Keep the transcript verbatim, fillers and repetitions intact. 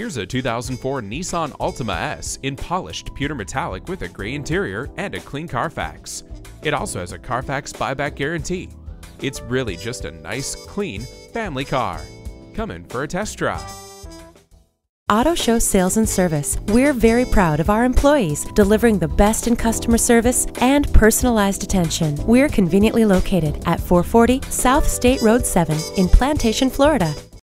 Here's a two thousand four Nissan Altima S in polished pewter metallic with a gray interior and a clean Carfax. It also has a Carfax buyback guarantee. It's really just a nice, clean, family car. Come in for a test drive. Auto Show Sales and Service. We're very proud of our employees, delivering the best in customer service and personalized attention. We're conveniently located at four forty South State Road seven in Plantation, Florida.